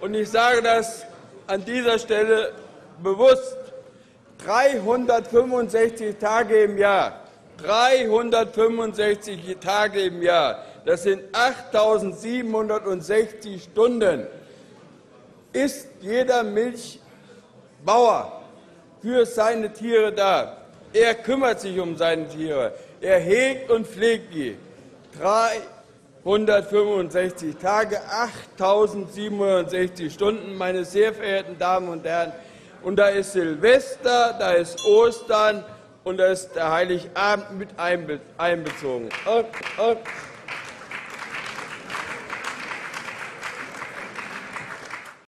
und ich sage das an dieser Stelle bewusst, 365 Tage im Jahr, 365 Tage im Jahr, das sind 8.760 Stunden, ist jeder Milchbauer für seine Tiere da. Er kümmert sich um seine Tiere, er hegt und pflegt die. 365 Tage, 8.760 Stunden, meine sehr verehrten Damen und Herren. Und da ist Silvester, da ist Ostern und da ist der Heiligabend mit einbezogen.